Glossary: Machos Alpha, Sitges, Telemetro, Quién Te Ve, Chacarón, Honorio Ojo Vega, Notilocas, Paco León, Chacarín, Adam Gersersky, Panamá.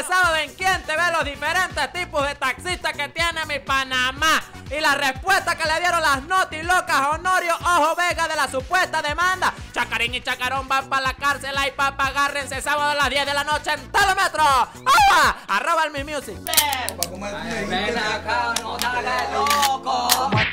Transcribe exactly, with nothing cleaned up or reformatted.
este sábado en Quién Te Ve los diferentes tipos de taxistas que tiene mi Panamá y la respuesta que le dieron las Notilocas Honorio Ojo Vega de la supuesta demanda. Chacarín y Chacarón van para la cárcel, ay papá, agárrense sábado a las diez de la noche en Telemetro. ¡Opa! Arroba el Mi Music. Ven acá, no te hagas loco.